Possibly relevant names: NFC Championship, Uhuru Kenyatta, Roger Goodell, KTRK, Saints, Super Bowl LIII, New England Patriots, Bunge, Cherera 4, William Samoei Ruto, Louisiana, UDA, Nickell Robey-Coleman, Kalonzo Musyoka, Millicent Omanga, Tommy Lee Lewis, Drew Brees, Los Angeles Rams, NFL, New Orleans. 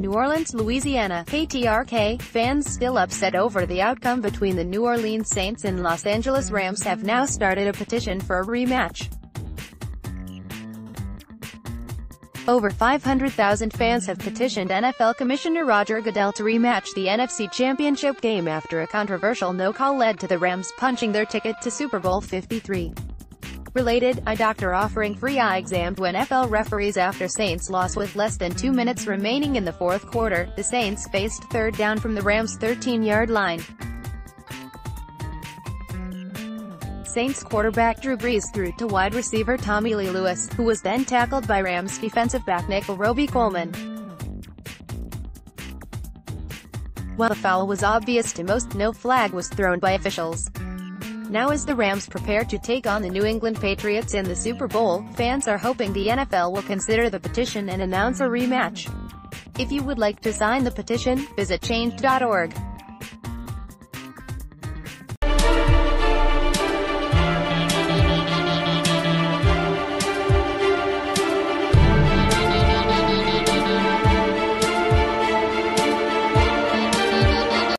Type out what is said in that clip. New Orleans, Louisiana. KTRK, fans still upset over the outcome between the New Orleans Saints and Los Angeles Rams have now started a petition for a rematch. Over 500,000 fans have petitioned NFL Commissioner Roger Goodell to rematch the NFC Championship game after a controversial no-call led to the Rams punching their ticket to Super Bowl LIII. Related, eye doctor offering free eye exam to NFL referees after Saints loss with less than 2 minutes remaining in the fourth quarter. The Saints faced third down from the Rams' 13-yard line. Saints quarterback Drew Brees threw to wide receiver Tommy Lee Lewis, who was then tackled by Rams defensive back Nickell Robey-Coleman. While the foul was obvious to most, no flag was thrown by officials. Now as the Rams prepare to take on the New England Patriots in the Super Bowl, fans are hoping the NFL will consider the petition and announce a rematch. If you would like to sign the petition, visit change.org.